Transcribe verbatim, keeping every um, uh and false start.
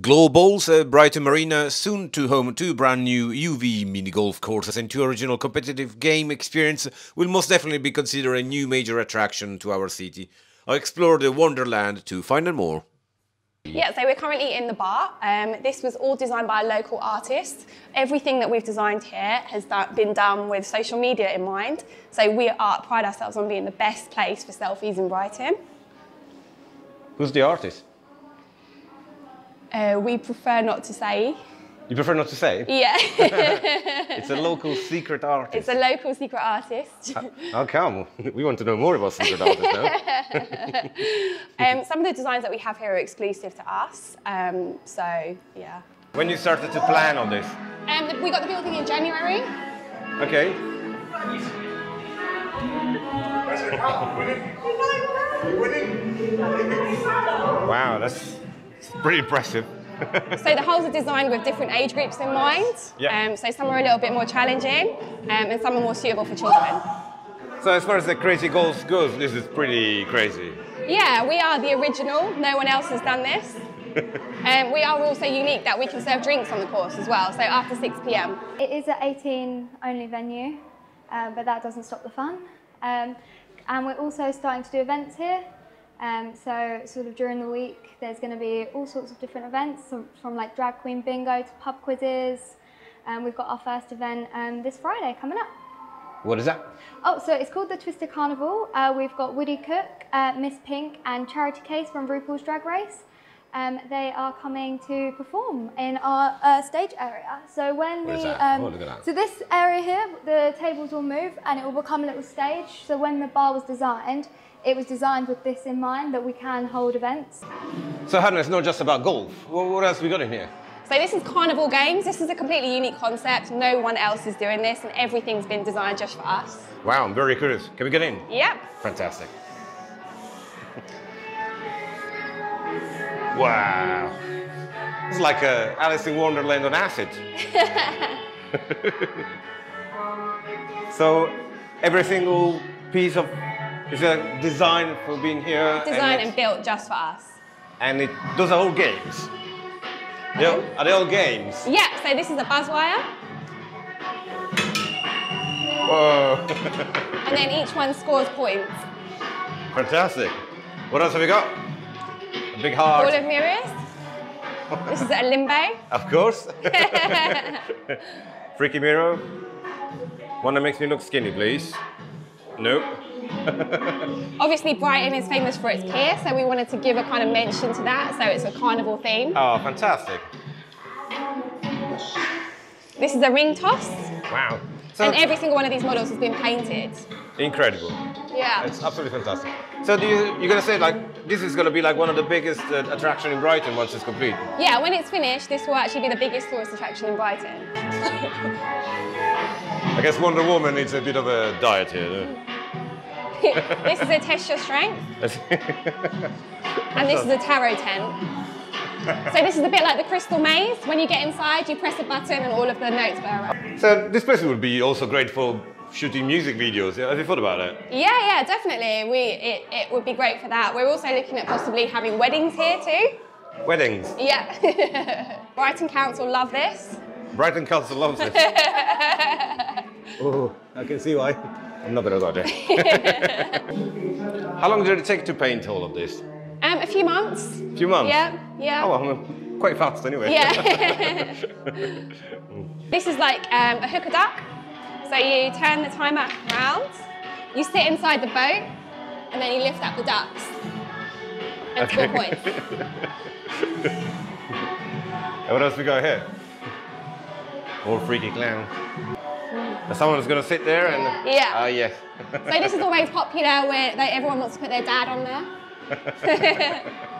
Globalls, uh, Brighton Marina, soon to home two brand new U V mini golf courses and two original competitive game experience, will most definitely be considered a new major attraction to our city. I'll explore the Wonderland to find out more. Yeah, so we're currently in the bar. Um, this was all designed by a local artist. Everything that we've designed here has been done with social media in mind. So we are, pride ourselves on being the best place for selfies in Brighton. Who's the artist? Uh, we prefer not to say. You prefer not to say? Yeah. It's a local secret artist. It's a local secret artist. How, how come? We want to know more about secret artists now. um, some of the designs that we have here are exclusive to us. Um, so, yeah. When you started to plan on this? Um, we got the building in January. Okay. Wow, that's pretty impressive. So the holes are designed with different age groups in mind. Yeah. Um, so some are a little bit more challenging um, and some are more suitable for children. So as far as the crazy goals goes, this is pretty crazy. Yeah, we are the original. No one else has done this. um, we are also unique that we can serve drinks on the course as well, so after six p m. It is an eighteen only venue, um, but that doesn't stop the fun. Um, and we're also starting to do events here. Um, so sort of during the week, there's going to be all sorts of different events, from, from like drag queen bingo to pub quizzes. Um, we've got our first event um, this Friday coming up. What is that? Oh, so it's called the Twister Carnival. Uh, we've got Woody Cook, uh, Miss Pink and Charity Case from RuPaul's Drag Race. Um, they are coming to perform in our uh, stage area. So when what the is that? Um, oh, look at that. So this area here, the tables will move and it will become a little stage. So when the bar was designed, it was designed with this in mind, that we can hold events. So Hannah, it's not just about golf. What else have we got in here? So this is Carnival Games. This is a completely unique concept. No one else is doing this and everything's been designed just for us. Wow, I'm very curious. Can we get in? Yep. Fantastic. Wow. It's like a Alice in Wonderland on acid. So every single piece of It's a design for being here. Designed and, and built just for us. And it, those are all games. They all, are they all games? Yeah, so this is a buzz wire. Whoa. And then each one scores points. Fantastic. What else have we got? A big heart. Ball of mirrors. This is a limbo. Of course. Freaky mirror. One that makes me look skinny, please. Nope. Obviously, Brighton is famous for its pier, so we wanted to give a kind of mention to that, so it's a carnival theme. Oh, fantastic. This is a ring toss. Wow. So and every single one of these models has been painted. Incredible. Yeah. It's absolutely fantastic. So do you, you're going to say, like, this is going to be like one of the biggest uh, attractions in Brighton once it's complete? Yeah, when it's finished, this will actually be the biggest tourist attraction in Brighton. I guess Wonder Woman needs a bit of a diet here, though. This is a test your strength. And this is a tarot tent. So this is a bit like the crystal maze. When you get inside, you press a button and all of the notes blur out. So this place would be also great for shooting music videos. Have you thought about that? Yeah, yeah, definitely. We, it, it would be great for that. We're also looking at possibly having weddings here too. Weddings? Yeah. Brighton Council love this. Brighton Council loves this. Oh, I can see why. I'm not going to go there. How long did it take to paint all of this? Um, a few months. A few months? Yeah, yeah. Oh, well, I'm quite fast anyway. Yeah. This is like um, a hooker duck. So you turn the timer round, you sit inside the boat, and then you lift up the ducks. And okay. Score points. And what else we got here? All freaky clown. Someone's going to sit there and... Yeah. Oh, uh, yes. So this is always popular where they, everyone wants to put their dad on there.